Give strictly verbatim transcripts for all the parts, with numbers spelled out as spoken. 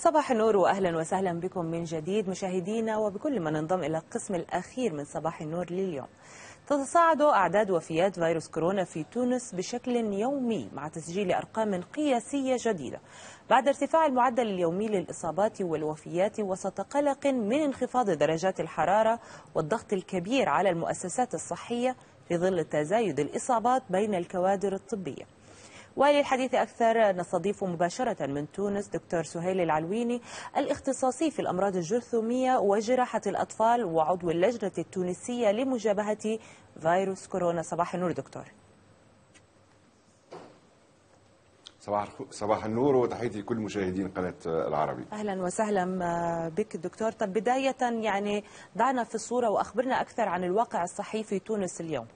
صباح النور واهلا وسهلا بكم من جديد مشاهدينا وبكل من انضم الى القسم الاخير من صباح النور لليوم. تتصاعد اعداد وفيات فيروس كورونا في تونس بشكل يومي مع تسجيل ارقام قياسيه جديده بعد ارتفاع المعدل اليومي للاصابات والوفيات وسط قلق من انخفاض درجات الحراره والضغط الكبير على المؤسسات الصحيه في ظل تزايد الاصابات بين الكوادر الطبيه. وللحديث أكثر نستضيف مباشرة من تونس دكتور سهيل العلويني الاختصاصي في الأمراض الجرثومية وجراحة الأطفال وعضو اللجنة التونسية لمجابهة فيروس كورونا. صباح النور دكتور. صباح صباح النور وتحياتي لكل مشاهدين قناة العربي. أهلا وسهلا بك دكتور. طب بداية يعني دعنا في الصورة وأخبرنا أكثر عن الواقع الصحي في تونس اليوم.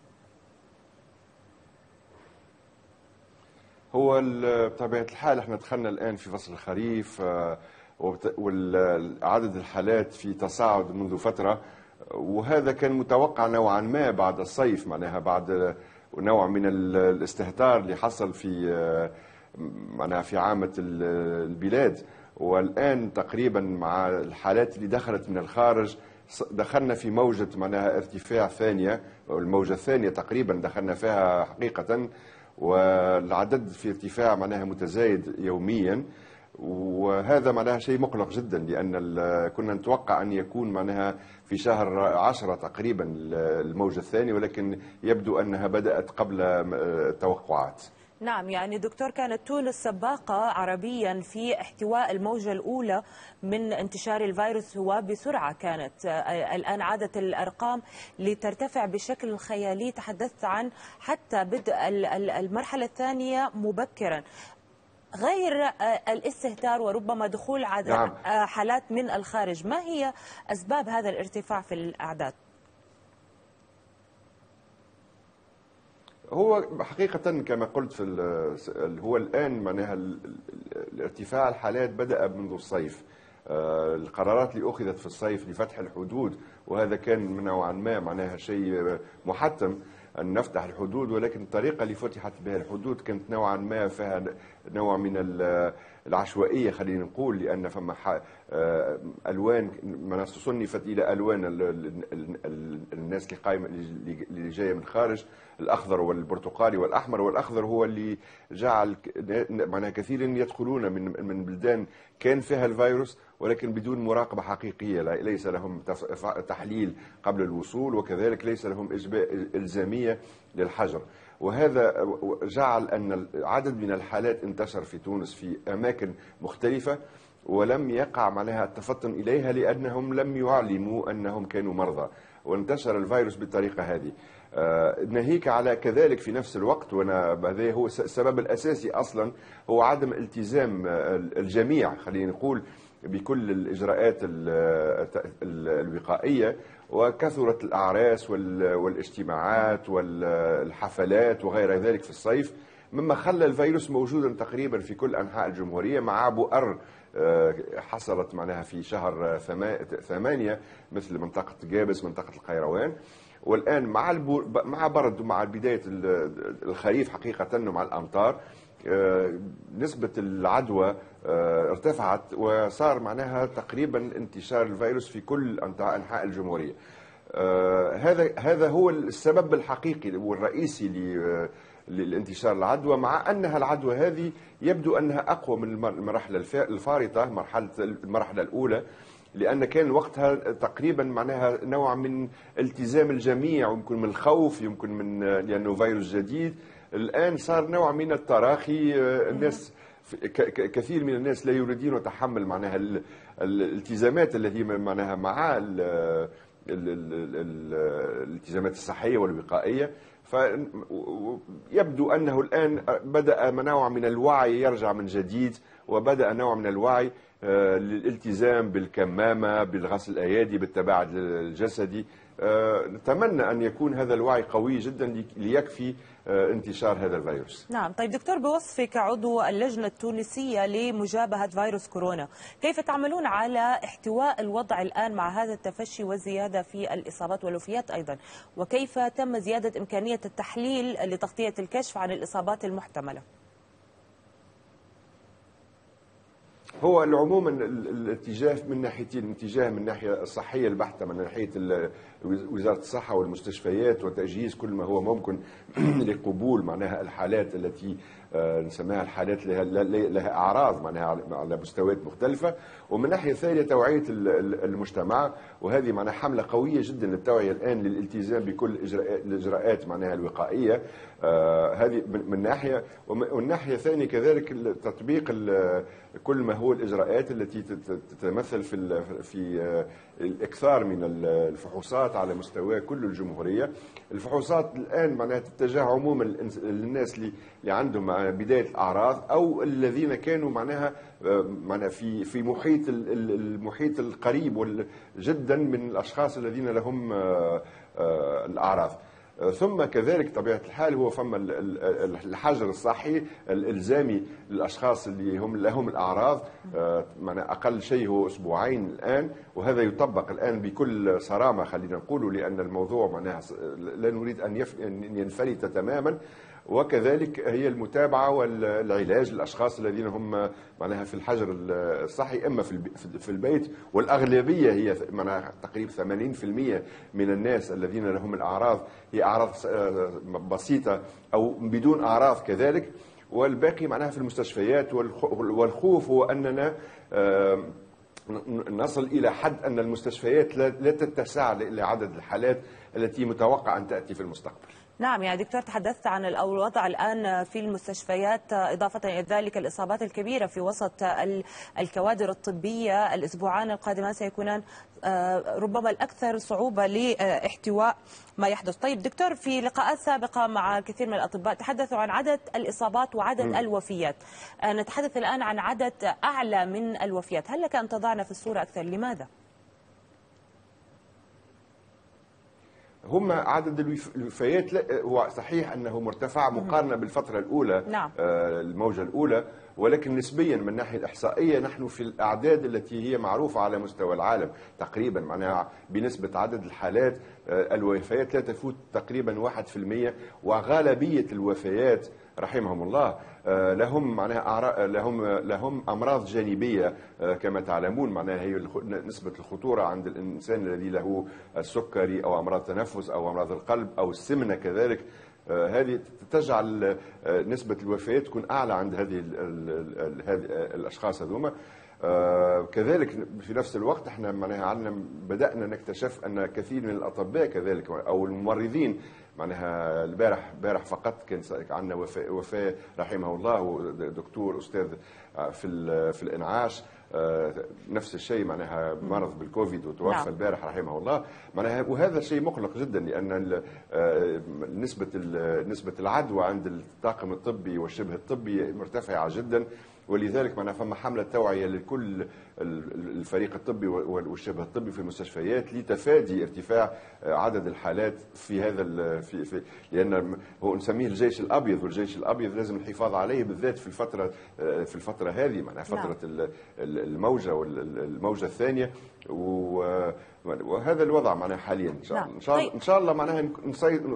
هو بطبيعة الحال احنا دخلنا الآن في فصل الخريف وعدد الحالات في تصاعد منذ فترة، وهذا كان متوقع نوعا ما بعد الصيف، معناها بعد نوع من الاستهتار اللي حصل في معناها في عامة البلاد. والآن تقريبا مع الحالات اللي دخلت من الخارج دخلنا في موجة معناها ارتفاع ثانية، الموجة الثانية تقريبا دخلنا فيها حقيقة، والعدد في ارتفاع معناها متزايد يوميا، وهذا معناها شيء مقلق جدا لان كنا نتوقع ان يكون معناها في شهر عشرة تقريبا الموجة الثانية، ولكن يبدو انها بدات قبل التوقعات. نعم يعني دكتور كانت تونس سباقة عربيا في احتواء الموجة الأولى من انتشار الفيروس وبسرعة كانت. الآن عادت الأرقام لترتفع بشكل خيالي، تحدثت عن حتى بدء المرحلة الثانية مبكرا غير الاستهتار وربما دخول عدد حالات من الخارج. ما هي أسباب هذا الارتفاع في الأعداد؟ هو حقيقة كما قلت في هو الآن معناها الارتفاع الحالات بدأ منذ الصيف، القرارات اللي أخذت في الصيف لفتح الحدود، وهذا كان نوعا ما معناها شيء محتم أن نفتح الحدود، ولكن الطريقة اللي فتحت بها الحدود كانت نوعا ما فيها نوع من العشوائية خلينا نقول، لأن فما ألوان ما صنفت إلى ألوان الناس اللي قايمة اللي جاية من الخارج، الأخضر والبرتقالي والأحمر، والأخضر هو اللي جعل معناها كثيرين يدخلون من من بلدان كان فيها الفيروس ولكن بدون مراقبة حقيقية، ليس لهم تحليل قبل الوصول وكذلك ليس لهم إلزامية للحجر، وهذا جعل أن عدد من الحالات انتشر في تونس في أماكن مختلفة ولم يقع معناها التفطن إليها لأنهم لم يعلموا أنهم كانوا مرضى وانتشر الفيروس بالطريقة هذه. ناهيك على كذلك في نفس الوقت، وانا هذا هو السبب الأساسي أصلا، هو عدم التزام الجميع خلينا نقول بكل الإجراءات الوقائية، وكثرت الأعراس والاجتماعات والحفلات وغير ذلك في الصيف، مما خلى الفيروس موجودا تقريبا في كل أنحاء الجمهورية مع بؤر حصلت معناها في شهر ثمانية مثل منطقة جابس، منطقة القيروان، والآن مع مع برد ومع بداية الخريف حقيقة مع الأمطار نسبة العدوى ارتفعت وصار معناها تقريبا انتشار الفيروس في كل أنحاء الجمهورية. هذا هذا هو السبب الحقيقي والرئيسي للانتشار العدوى، مع أنها العدوى هذه يبدو أنها أقوى من المرحلة الفارطة مرحلة المرحلة الأولى، لأن كان وقتها تقريبا معناها نوع من التزام الجميع ويمكن من الخوف يمكن من لأنه فيروس جديد. الآن صار نوع من التراخي، الناس كثير من الناس لا يريدون تحمل معناها الالتزامات التي معناها مع الالتزامات الصحية والوقائية، فيبدو أنه الآن بدأ نوع من الوعي يرجع من جديد، وبدأ نوع من الوعي للالتزام بالكمامة، بالغسل الأيادي، بالتباعد الجسدي. نتمنى أن يكون هذا الوعي قوي جدا ليكفي انتشار هذا الفيروس. نعم. طيب دكتور بوصفك عضو اللجنة التونسية لمجابهة فيروس كورونا، كيف تعملون على احتواء الوضع الآن مع هذا التفشي والزيادة في الإصابات والوفيات أيضا، وكيف تم زيادة إمكانية التحليل لتغطية الكشف عن الإصابات المحتملة؟ هو عموما الاتجاه من ناحيتين، اتجاه من الناحيه الصحيه البحته، من ناحيه وزاره الصحه والمستشفيات وتجهيز كل ما هو ممكن لقبول معناها الحالات التي نسميها الحالات لها, لها اعراض معناها على مستويات مختلفه، ومن ناحيه ثانيه توعيه المجتمع، وهذه معناها حمله قويه جدا للتوعيه الان للالتزام بكل الاجراءات معناها الوقائيه، هذه من ناحيه، ومن ناحيه ثانيه كذلك تطبيق كل ما هو الاجراءات التي تتمثل في في الاكثار من الفحوصات على مستوى كل الجمهوريه. الفحوصات الان معناها تتجه عموما للناس اللي عندهم بدايه الاعراض او الذين كانوا معناها معناها في في محيط المحيط القريب جدا من الاشخاص الذين لهم الاعراض. ثم كذلك طبيعة الحال هو فما الحجر الصحي الإلزامي للأشخاص اللي هم لهم الأعراض، أقل شيء هو أسبوعين الآن، وهذا يطبق الآن بكل صرامة خلينا نقوله، لأن الموضوع معناها لا نريد أن ينفلت تماما. وكذلك هي المتابعة والعلاج للأشخاص الذين هم معناها في الحجر الصحي إما في البيت، والأغلبية هي معناها تقريبا ثمانين بالمئة من الناس الذين لهم الأعراض هي أعراض بسيطة أو بدون أعراض كذلك، والباقي معناها في المستشفيات. والخوف هو أننا نصل إلى حد أن المستشفيات لا تتسع لعدد الحالات التي متوقع أن تأتي في المستقبل. نعم يا دكتور، تحدثت عن الوضع الآن في المستشفيات، إضافة إلى ذلك الإصابات الكبيرة في وسط الكوادر الطبية. الأسبوعان القادمان سيكونان ربما الأكثر صعوبة لاحتواء ما يحدث. طيب دكتور، في لقاءات سابقة مع الكثير من الأطباء تحدثوا عن عدد الإصابات وعدد م. الوفيات، نتحدث الآن عن عدد أعلى من الوفيات، هل لك أن تضعنا في الصورة أكثر؟ لماذا؟ هم عدد الوفيات هو صحيح انه مرتفع مقارنه بالفتره الاولى، نعم. الموجه الاولى، ولكن نسبيا من الناحيه الاحصائيه نحن في الاعداد التي هي معروفه على مستوى العالم تقريبا، معناها بنسبه عدد الحالات الوفيات لا تفوت تقريبا واحد بالمئة، وغالبيه الوفيات رحمهم الله لهم معناها لهم لهم امراض جانبيه كما تعلمون، معناها هي نسبه الخطوره عند الانسان الذي له السكري او امراض التنفس او امراض القلب او السمنه كذلك، هذه تجعل نسبه الوفيات تكون اعلى عند هذه الاشخاص هذوما. كذلك في نفس الوقت احنا معناها عندنا بدانا نكتشف ان كثير من الاطباء كذلك او الممرضين معناها البارح بارح فقط كان عندنا وفاة وفاة رحمه الله، دكتور أستاذ في في الإنعاش، نفس الشيء معناها مرض بالكوفيد وتوفى البارح رحمه الله، معناها وهذا شيء مقلق جدا، لأن نسبة نسبة العدوى عند الطاقم الطبي والشبه الطبي مرتفعة جدا، ولذلك معناها فما حملة توعية لكل الفريق الطبي والشبه الطبي في المستشفيات لتفادي ارتفاع عدد الحالات في هذا في, في لأن هو نسميه الجيش الأبيض، والجيش الأبيض لازم الحفاظ عليه بالذات في الفترة في الفترة هذه معناها فترة نعم. الموجة والموجة الثانية، وهذا الوضع معناه حاليا ان شاء الله، ان شاء الله ان شاء الله معناها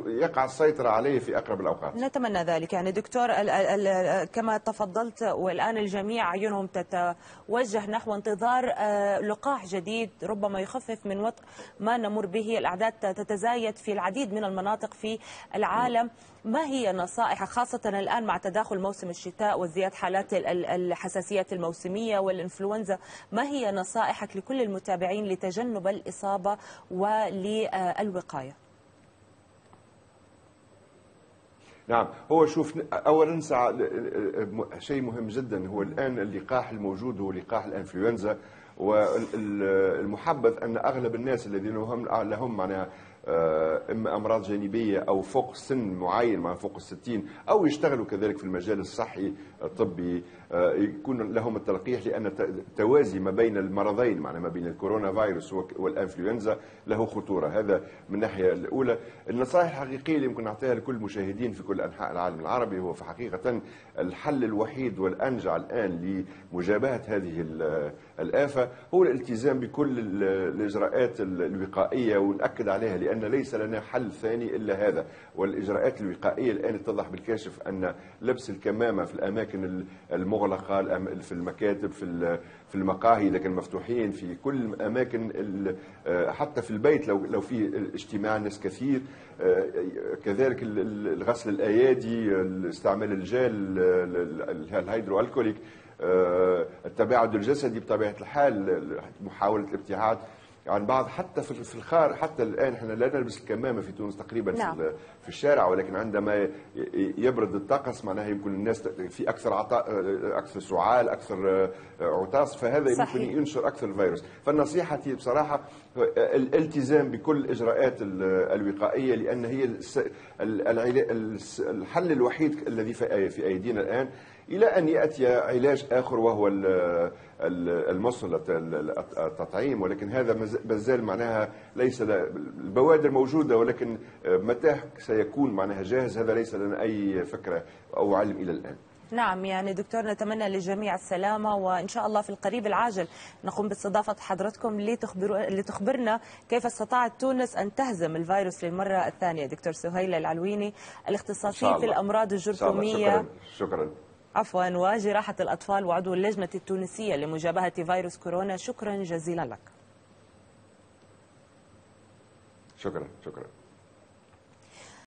يقع السيطره عليه في اقرب الاوقات. نتمنى ذلك. يعني دكتور ال ال كما تفضلت، والان الجميع عيونهم تتوجه نحو انتظار لقاح جديد ربما يخفف من وطء ما نمر به. الاعداد تتزايد في العديد من المناطق في العالم، ما هي نصائح خاصه الان مع تداخل موسم الشتاء وازدياد حالات الحساسيات الموسميه والانفلونزا؟ ما هي نصائحك لكل المتابعين لتجنب الاصابه الإصابة وللوقاية؟ نعم، هو شوف أولا شيء مهم جدا هو الآن اللقاح الموجود هو لقاح الإنفلونزا، والمحبذ أن أغلب الناس الذين لهم معناها إما أمراض جانبية أو فوق سن معين مع فوق الستين أو يشتغلوا كذلك في المجال الصحي الطبي يكون لهم التلقيح، لأن التوازي ما بين المرضين معناها ما بين الكورونا فيروس والإنفلونزا له خطورة، هذا من الناحية الأولى. النصائح الحقيقية اللي يمكن نعطيها لكل المشاهدين في كل أنحاء العالم العربي هو في حقيقة الحل الوحيد والأنجع الآن لمجابهة هذه الآفة هو الالتزام بكل الإجراءات الوقائية، ونأكد عليها لأن أن ليس لنا حل ثاني إلا هذا. والإجراءات الوقائية الآن اتضح بالكاشف أن لبس الكمامة في الأماكن المغلقة مغلقه، في المكاتب، في في المقاهي، لكن مفتوحين في كل اماكن، حتى في البيت لو لو في اجتماع ناس كثير. كذلك غسل الايادي، استعمال الجل الهيدروالكوليك، التباعد الجسدي بطبيعه الحال، محاوله الابتعاد عن بعض، حتى في الخارج. حتى الان احنا لا نلبس الكمامه في تونس تقريبا، نعم، في الشارع، ولكن عندما يبرد الطقس معناها يمكن الناس في اكثر عطاء، اكثر سعال، اكثر عطاس، فهذا صحيح يمكن ينشر اكثر الفيروس. فنصيحتي بصراحه الالتزام بكل الاجراءات الوقائيه، لان هي الحل الوحيد الذي في ايدينا الان، إلى أن يأتي علاج آخر وهو المصل التطعيم. ولكن هذا مازال معناها ليس، البوادر موجودة ولكن متى سيكون معناها جاهز، هذا ليس لنا أي فكرة أو علم إلى الآن. نعم، يعني دكتور نتمنى للجميع السلامة، وإن شاء الله في القريب العاجل نقوم باستضافة حضرتكم لتخبرنا كيف استطاعت تونس أن تهزم الفيروس للمرة الثانية. دكتور سهيل العلويني، الاختصاصي في الأمراض الجرثومية. شكرا شكرا. عفوا، وجراحة الأطفال وعضو اللجنة التونسية لمجابهة فيروس كورونا، شكرا جزيلا لك. شكرا شكرا.